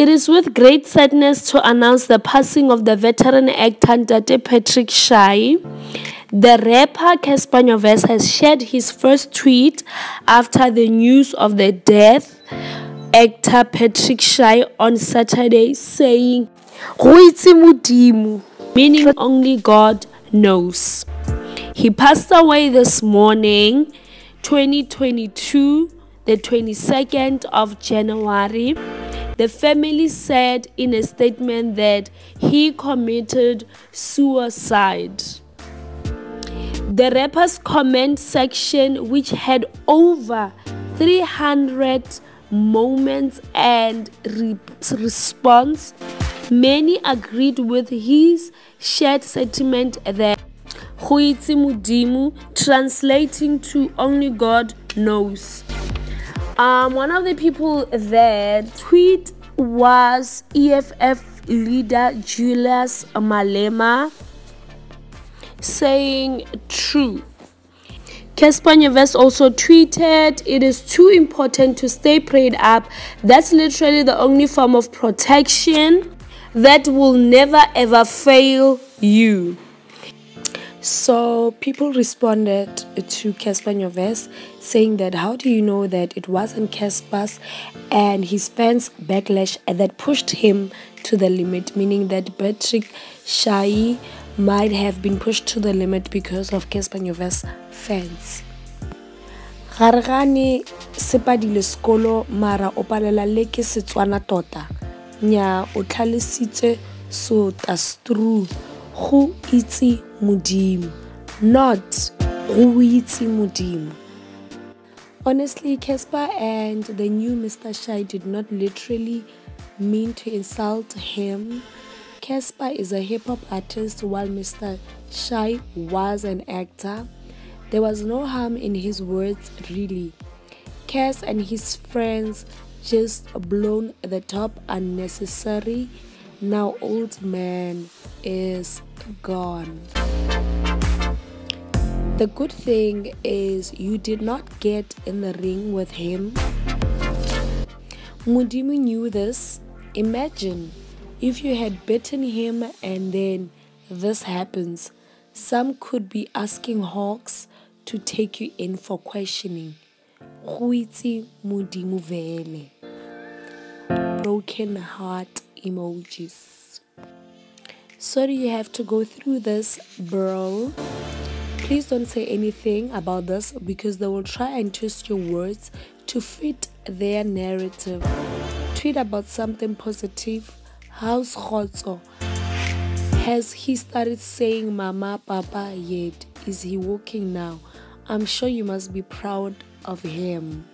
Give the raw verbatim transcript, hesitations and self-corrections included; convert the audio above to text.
It is with great sadness to announce the passing of the veteran actor Ndate Patrick Shai. The rapper Cassper Nyovest has shared his first tweet after the news of the death actor Patrick Shai on Saturday, saying, meaning only God knows. He passed away this morning, twenty twenty-two, the twenty-second of January. The family said in a statement that he committed suicide. The rapper's comment section, which had over three hundred comments and re response, many agreed with his shared sentiment that Khoitsi Mudimu, translating to only God knows. Um, one of the people that tweet was E F F leader Julius Malema, saying true. Cassper Nyovest also tweeted, "It is too important to stay prayed up. That's literally the only form of protection that will never ever fail you." So people responded to Cassper Nyovest saying that, how do you know that it wasn't Cassper's and his fans' backlash that pushed him to the limit, meaning that Patrick Shai might have been pushed to the limit because of Cassper Nyovest's fans. Gargani sepadile skolo mara opalela leke Setswana tota. Nya o tlhalositse so that's true. Go itse Modimo, not go itse Modimo. Honestly, Cassper and the new Mister Shai did not literally mean to insult him. Cassper is a hip-hop artist while Mister Shai was an actor. There was no harm in his words, really. Cass and his friends just blown the top unnecessary. Now old man is gone. The good thing is you did not get in the ring with him. Modimo knew this. Imagine if you had bitten him and then this happens. Some could be asking hawks to take you in for questioning. Broken heart emojis. Sorry you have to go through this, bro. Please don't say anything about this because they will try and twist your words to fit their narrative. Tweet about something positive. House Khotso, has he started saying mama, papa yet? Is he walking now? I'm sure you must be proud of him.